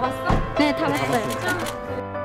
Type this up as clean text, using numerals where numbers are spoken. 다 봤어? 네, 다 봤어요.